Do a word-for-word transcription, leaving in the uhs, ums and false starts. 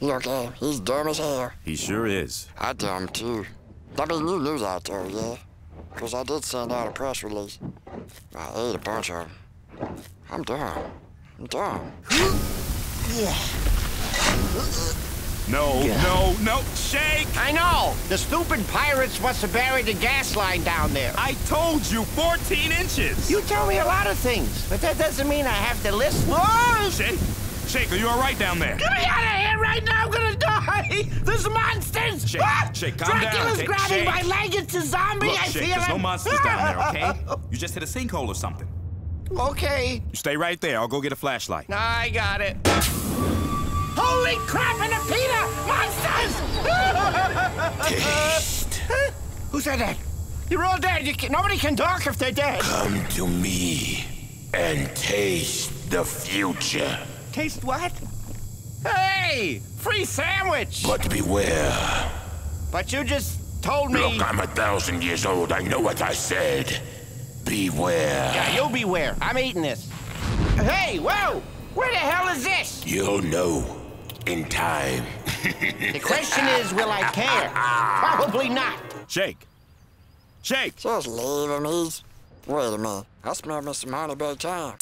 Look at him, he's dumb as hell. He sure is. I'm dumb too. I mean, you knew that though, yeah? Because I did send out a press release. I ate a bunch of them. I'm dumb. I'm dumb. Yeah. No, yeah. no, no, Shake! I know! The stupid pirates must have buried the gas line down there. I told you, fourteen inches! You tell me a lot of things, but that doesn't mean I have to listen. Whoa! Shake, Shake, are you all right down there? Get me out of here right now! I'm gonna die! There's monsters! Shake, ah! Shake, calm Dracula's down. Dracula's grabbing Shake. my leg, it's a zombie, Look, I Shake, feel there's it! no monsters down there, okay? You just hit a sinkhole or something. Okay. You stay right there, I'll go get a flashlight. I got it. Holy crap in a pita! Monsters! Who said that? You're all dead. You can, nobody can talk if they're dead. Come to me and taste the future. Taste what? Hey! Free sandwich! But beware. But you just told me... Look, I'm a thousand years old. I know what I said. Beware. Yeah, you'll beware. I'm eating this. Hey, whoa! Where the hell is this? You'll know. In time. The question is, will I care? Probably not. Shake. Shake! Just leave him, he's... Wait a minute. I smell Mister Money big time.